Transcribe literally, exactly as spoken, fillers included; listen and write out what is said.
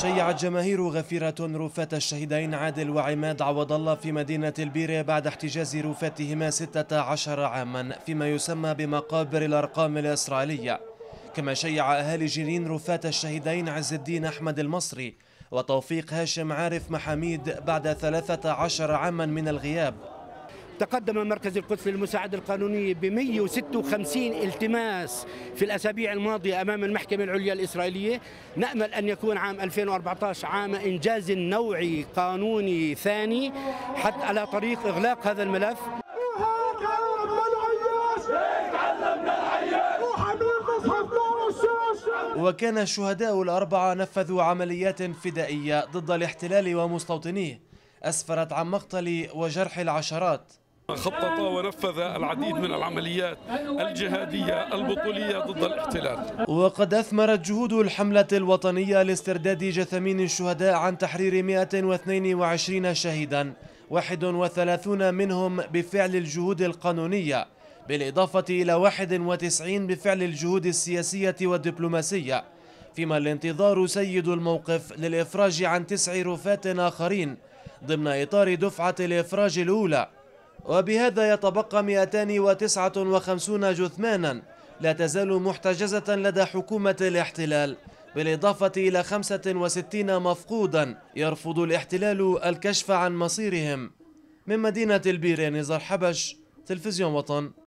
شيعت جماهير غفيرة رفاة الشهيدين عادل وعماد عوض الله في مدينة البيرة بعد احتجاز رفاتهما ستة عشر عاما فيما يسمى بمقابر الأرقام الإسرائيلية. كما شيع أهالي جنين رفاة الشهيدين عز الدين أحمد المصري وتوفيق هاشم عارف محميد بعد ثلاثة عشر عاما من الغياب. تقدم مركز القدس للمساعدة القانونية ب مئة وستة وخمسين التماس في الأسابيع الماضية أمام المحكمة العليا الإسرائيلية. نأمل أن يكون عام ألفين وأربعة عشر عام إنجاز نوعي قانوني ثاني حتى على طريق إغلاق هذا الملف. وكان الشهداء الأربعة نفذوا عمليات فدائية ضد الاحتلال ومستوطنيه أسفرت عن مقتل وجرح العشرات. خطط ونفذ العديد من العمليات الجهادية البطولية ضد الاحتلال. وقد أثمرت جهود الحملة الوطنية لاسترداد جثمين الشهداء عن تحرير مئة واثنين وعشرين شهيدا، واحد وثلاثين منهم بفعل الجهود القانونية بالإضافة إلى واحد وتسعين بفعل الجهود السياسية والدبلوماسية، فيما الانتظار سيد الموقف للإفراج عن تسع رفات آخرين ضمن إطار دفعة الإفراج الأولى. وبهذا يتبقى مئتين وتسعة وخمسين جثمانا لا تزال محتجزة لدى حكومة الاحتلال، بالإضافة إلى خمسة وستين مفقودا يرفض الاحتلال الكشف عن مصيرهم. من مدينة البيرة، نزار حبش، تلفزيون وطن.